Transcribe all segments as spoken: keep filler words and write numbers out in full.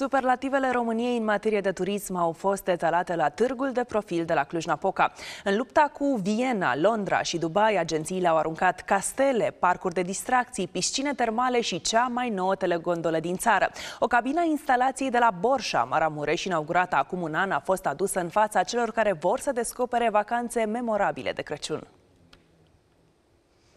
Superlativele României în materie de turism au fost detalate la târgul de profil de la Cluj-Napoca. În lupta cu Viena, Londra și Dubai, agențiile au aruncat castele, parcuri de distracții, piscine termale și cea mai nouă telegondolă din țară. O cabina instalației de la Borșa, Maramureș, inaugurată acum un an, a fost adusă în fața celor care vor să descopere vacanțe memorabile de Crăciun.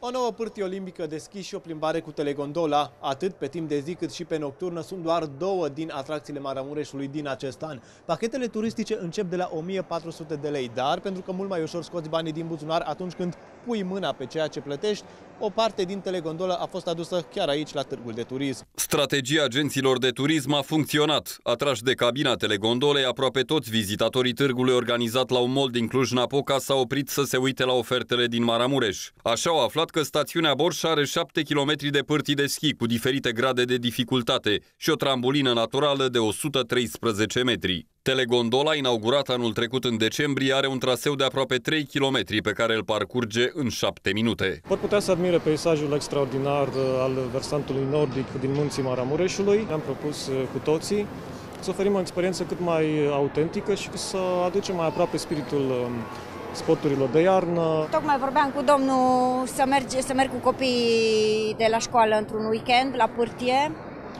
O nouă pârtie olimpică deschis și o plimbare cu telegondola. Atât pe timp de zi cât și pe nocturnă sunt doar două din atracțiile Maramureșului din acest an. Pachetele turistice încep de la o mie patru sute de lei, dar pentru că mult mai ușor scoți banii din buzunar atunci când pui mâna pe ceea ce plătești, o parte din telegondolă a fost adusă chiar aici, la târgul de turism. Strategia agenților de turism a funcționat. Atrași de cabina telegondolei, aproape toți vizitatorii târgului organizat la un mall din Cluj-Napoca s-au oprit să se uite la ofertele din Maramureș. Așa au aflat că stațiunea Borșa are șapte kilometri de pârtii de schi cu diferite grade de dificultate și o trambulină naturală de o sută treisprezece metri. Telegondola, inaugurată anul trecut în decembrie, are un traseu de aproape trei kilometri pe care îl parcurge în șapte minute. Pot putea să admire peisajul extraordinar al versantului nordic din munții Maramureșului. Ne-am propus cu toții să oferim o experiență cât mai autentică și să aducem mai aproape spiritul spoturilor de iarnă. Tocmai vorbeam cu domnul să merg, să merg cu copiii de la școală într-un weekend la pârtie,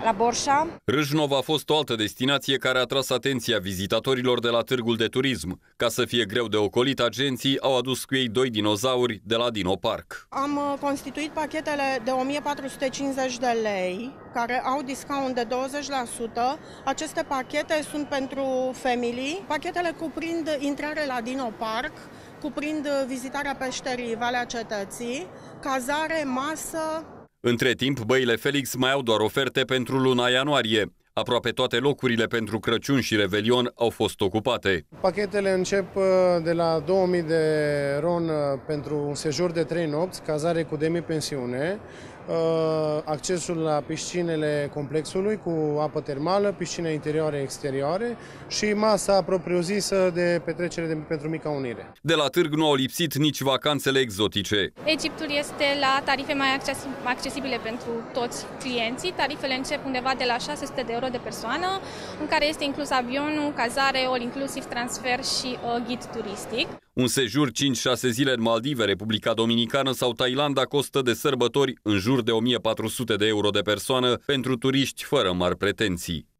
la Borșa. Râșnov a fost o altă destinație care a atras atenția vizitatorilor de la târgul de turism. Ca să fie greu de ocolit, agenții au adus cu ei doi dinozauri de la Dinoparc. Am constituit pachetele de o mie patru sute cincizeci de lei, care au discount de douăzeci la sută. Aceste pachete sunt pentru familii. Pachetele cuprind intrare la Dinoparc, cuprind vizitarea peșterii Valea Cetății, cazare, masă. Între timp, Băile Felix mai au doar oferte pentru luna ianuarie. Aproape toate locurile pentru Crăciun și Revelion au fost ocupate. Pachetele încep de la două mii de ron pentru un sejur de trei nopți, cazare cu demi-pensiune, accesul la piscinele complexului cu apă termală, piscine interioare-exterioare și masa propriu-zisă de petrecere de, pentru Mica Unire. De la târg nu au lipsit nici vacanțele exotice. Egiptul este la tarife mai accesibile pentru toți clienții. Tarifele încep undeva de la șase sute de euro de persoană, în care este inclus avionul, cazare, all-inclusiv, transfer și uh, ghid turistic. Un sejur cinci șase zile în Maldive, Republica Dominicană sau Thailanda costă de sărbători în jur de o mie patru sute de euro de persoană pentru turiști fără mari pretenții.